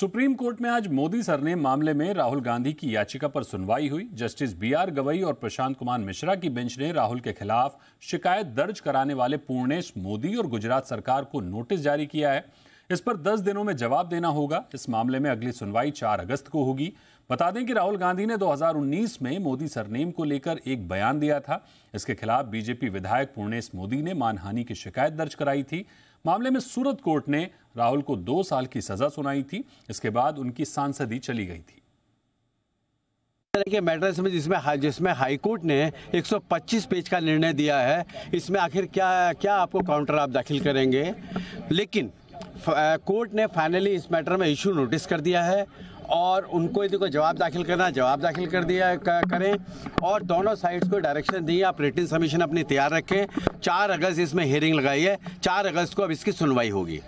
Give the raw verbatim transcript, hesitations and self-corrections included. Supreme court में आज Modi surname मामले में राहुल गांधी की याचिका पर सुनवाई हुई। जस्टिस बी आर गवई और प्रशांत कुमार मिश्रा की बेंच ने राहुल के खिलाफ शिकायत दर्ज कराने वाले पूर्णेश मोदी और गुजरात सरकार को नोटिस जारी किया है। इस पर दस दिनों में जवाब देना होगा। इस मामले में अगली सुनवाई चार अगस्त को होगी। बता दें कि राहुल गांधी ने दो हज़ार उन्नीस में मोदी सरनेम को लेकर एक बयान दिया था। इसके खिलाफ बीजेपी विधायक पूर्णेश मोदी ने मानहानि की शिकायत दर्ज कराई थी। मामले में सूरत कोर्ट ने राहुल को दो साल की सजा सुनाई थी। इसके बाद उनकी सांसदी चली गई थी। के मैटर्स में जिसमें जिसमें हाईकोर्ट ने एक सौ पच्चीस पेज का निर्णय दिया है, इसमें आखिर क्या क्या आपको काउंटर आप दाखिल करेंगे, लेकिन कोर्ट ने फाइनली इस मैटर में इशू नोटिस कर दिया है और उनको यदि कोई जवाब दाखिल करना जवाब दाखिल कर दिया करें और दोनों साइड्स को डायरेक्शन दिए आप रिटन सबमिशन अपनी तैयार रखें। चार अगस्त इसमें हियरिंग लगाई है, चार अगस्त को अब इसकी सुनवाई होगी।